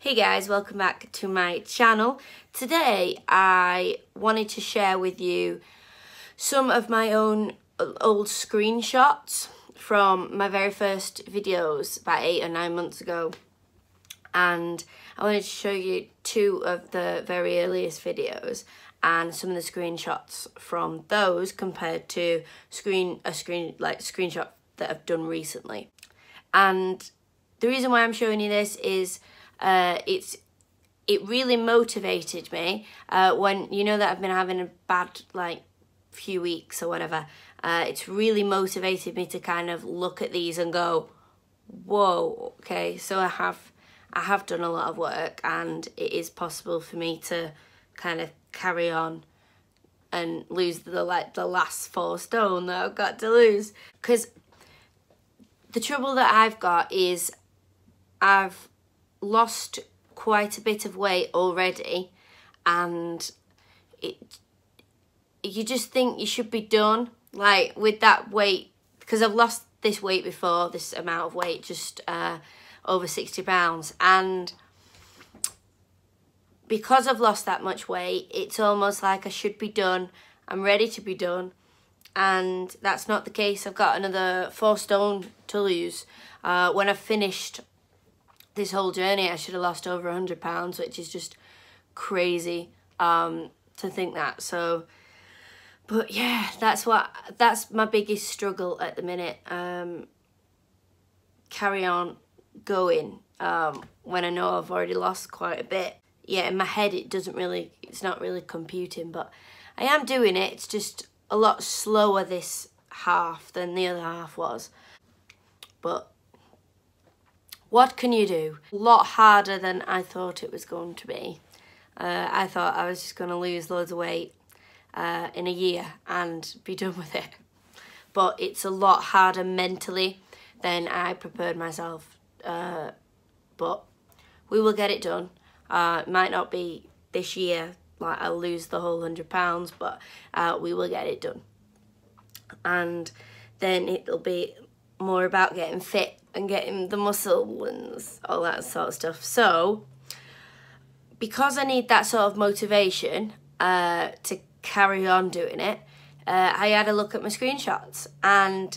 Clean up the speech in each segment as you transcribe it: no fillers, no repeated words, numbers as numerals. Hey guys, welcome back to my channel. Today I wanted to share with you some of my own old screenshots from my very first videos about 8 or 9 months ago, and I wanted to show you two of the very earliest videos and some of the screenshots from those compared to a screenshot that I've done recently. And the reason why I'm showing you this is it really motivated me when, you know, that I've been having a bad few weeks or whatever. It's really motivated me to kind of look at these and go, whoa, okay, so I have done a lot of work and it is possible for me to kind of carry on and lose the last 4 stone that I've got to lose. Because the trouble that I've got is I've lost quite a bit of weight already, and you just think you should be done with that weight, because I've lost this weight before, this amount of weight, just over 60 pounds, and because I've lost that much weight, it's almost like I should be done, I'm ready to be done, and that's not the case. I've got another 4 stone to lose. When I've finished this whole journey, I should have lost over 100 pounds, which is just crazy to think that. So, but yeah, that's my biggest struggle at the minute. Carry on going when I know I've already lost quite a bit. Yeah, in my head it doesn't really, it's not really computing, but I am doing it. It's just a lot slower this half than the other half was, but what can you do? A lot harder than I thought it was going to be. I thought I was just going to lose loads of weight in a year and be done with it. But it's a lot harder mentally than I prepared myself. But we will get it done. It might not be this year, like I'll lose the whole 100 pounds, but we will get it done. And then it'll be more about getting fit and getting the muscle and all that sort of stuff. So, because I need that sort of motivation to carry on doing it, I had a look at my screenshots, and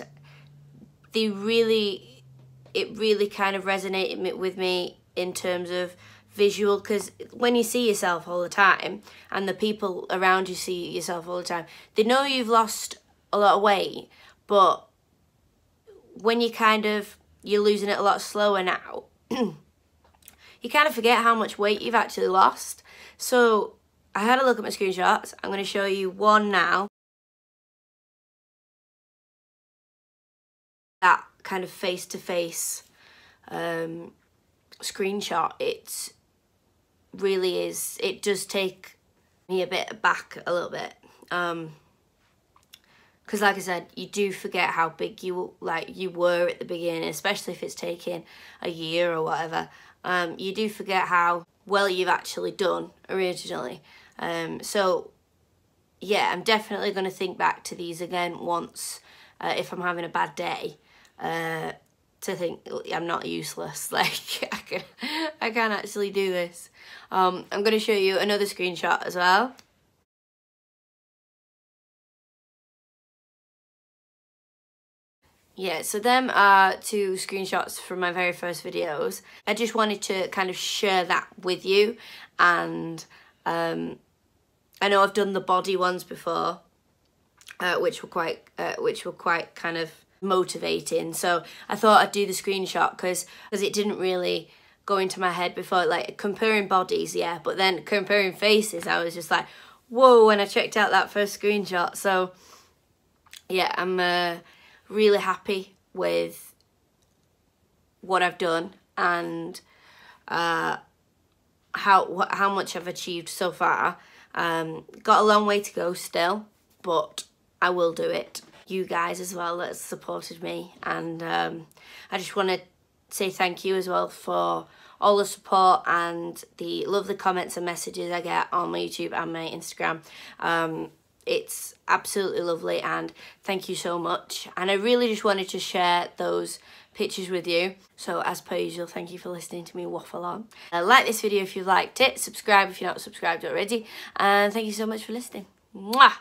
they really, it really kind of resonated with me in terms of visual, because when you see yourself all the time and the people around you see yourself all the time, they know you've lost a lot of weight, but when you kind of, you're losing it a lot slower now, you kind of forget how much weight you've actually lost. So I had a look at my screenshots. I'm going to show you one now that kind of face-to-face screenshot. It really is, it does take me a bit back a little bit, because like I said, you do forget how big you were at the beginning, especially if it's taken a year or whatever. You do forget how well you've actually done originally. So yeah, I'm definitely going to think back to these again once, if I'm having a bad day, to think I'm not useless. Like I can actually do this. I'm going to show you another screenshot as well. Yeah, so them are 2 screenshots from my very first videos. I just wanted to kind of share that with you, and I know I've done the body ones before, which were quite kind of motivating. So I thought I'd do the screenshot because it didn't really go into my head before, like comparing bodies, yeah, but then comparing faces, I was just like, whoa, when I checked out that first screenshot. So yeah, I'm really happy with what I've done and how much I've achieved so far. Got a long way to go still, but I will do it. You guys as well that supported me, and I just want to say thank you as well for all the support and the lovely comments and messages I get on my YouTube and my Instagram. It's absolutely lovely, and thank you so much. And I really just wanted to share those pictures with you. So as per usual, thank you for listening to me waffle on. Like this video if you liked it, subscribe if you're not subscribed already, and thank you so much for listening. Mwah!